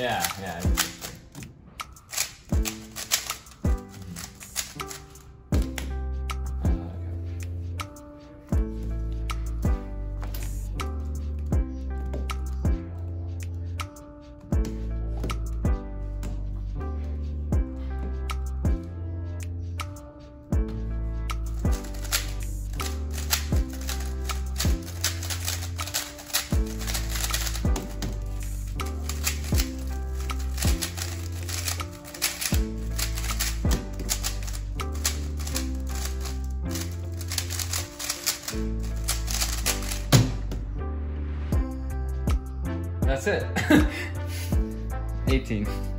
Yeah. That's it. 18.